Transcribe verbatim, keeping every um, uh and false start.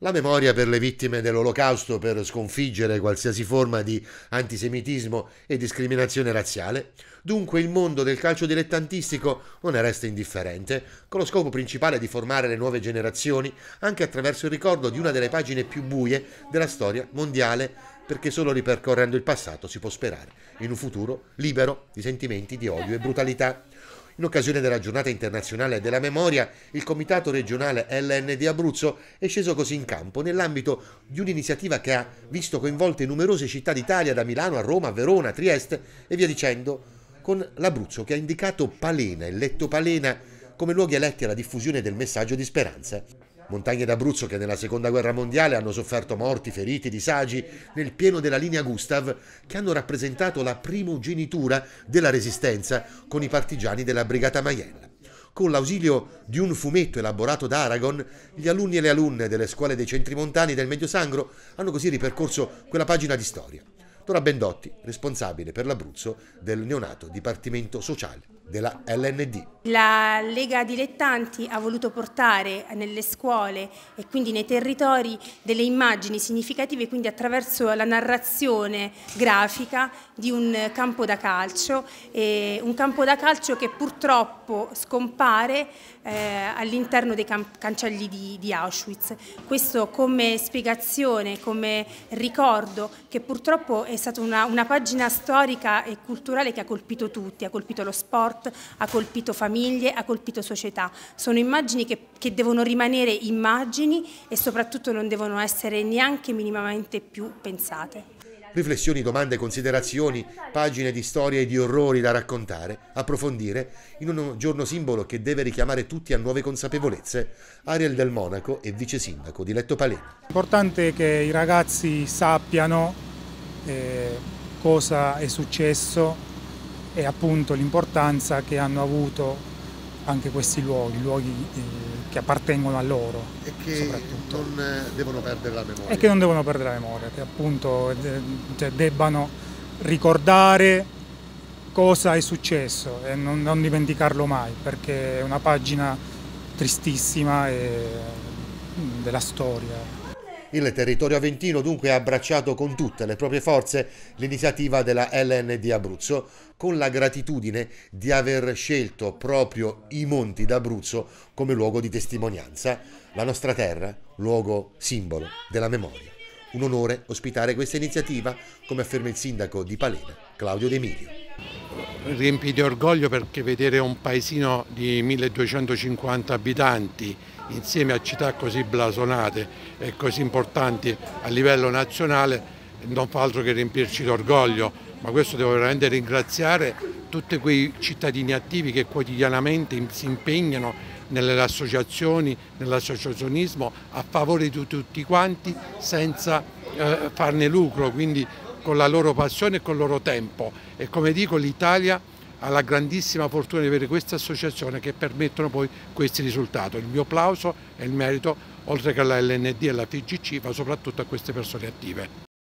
La memoria per le vittime dell'Olocausto, per sconfiggere qualsiasi forma di antisemitismo e discriminazione razziale, dunque il mondo del calcio dilettantistico non ne resta indifferente, con lo scopo principale di formare le nuove generazioni anche attraverso il ricordo di una delle pagine più buie della storia mondiale, perché solo ripercorrendo il passato si può sperare in un futuro libero di sentimenti di odio e brutalità. In occasione della giornata internazionale della memoria, il comitato regionale L N D Abruzzo è sceso così in campo nell'ambito di un'iniziativa che ha visto coinvolte numerose città d'Italia, da Milano a Roma, Verona, Trieste e via dicendo, con l'Abruzzo che ha indicato Palena e Lettopalena come luoghi eletti alla diffusione del messaggio di speranza. Montagne d'Abruzzo che nella Seconda Guerra Mondiale hanno sofferto morti, feriti, disagi nel pieno della linea Gustav, che hanno rappresentato la primogenitura della resistenza con i partigiani della Brigata Maiella. Con l'ausilio di un fumetto elaborato da Aragon, gli alunni e le alunne delle scuole dei centri montani del Mediosangro hanno così ripercorso quella pagina di storia. Tora Bendotti, responsabile per l'Abruzzo del neonato Dipartimento Sociale della L N D. La Lega Dilettanti ha voluto portare nelle scuole e quindi nei territori delle immagini significative, quindi attraverso la narrazione grafica di un campo da calcio, e un campo da calcio che purtroppo scompare eh, all'interno dei cancelli di, di Auschwitz. Questo come spiegazione, come ricordo che purtroppo è stata una, una pagina storica e culturale che ha colpito tutti, ha colpito lo sport, ha colpito famiglie, ha colpito società. Sono immagini che, che devono rimanere immagini e soprattutto non devono essere neanche minimamente più pensate. Riflessioni, domande, considerazioni, pagine di storie e di orrori da raccontare, approfondire, in un giorno simbolo che deve richiamare tutti a nuove consapevolezze. Ariel del Monaco è vice sindaco di Lettopalena. L'importante è che i ragazzi sappiano eh, cosa è successo e appunto l'importanza che hanno avuto anche questi luoghi, luoghi che appartengono a loro e che non devono perdere la memoria. E che non devono perdere la memoria, che appunto cioè, debbano ricordare cosa è successo e non, non dimenticarlo mai, perché è una pagina tristissima e, della storia. Il territorio aventino dunque ha abbracciato con tutte le proprie forze l'iniziativa della L N D Abruzzo, con la gratitudine di aver scelto proprio i Monti d'Abruzzo come luogo di testimonianza, la nostra terra, luogo simbolo della memoria. Un onore ospitare questa iniziativa, come afferma il sindaco di Palena, Claudio D'Emilio. Riempì di orgoglio perché vedere un paesino di milleduecentocinquanta abitanti insieme a città così blasonate e così importanti a livello nazionale non fa altro che riempirci d'orgoglio, ma questo devo veramente ringraziare tutti quei cittadini attivi che quotidianamente si impegnano nelle associazioni, nell'associazionismo a favore di tutti quanti senza eh, farne lucro, quindi con la loro passione e con il loro tempo. E come dico, l'Italia ha la grandissima fortuna di avere questa associazione che permettono poi questi risultati. Il mio applauso e il merito, oltre che alla L N D e alla F I G C, ma soprattutto a queste persone attive.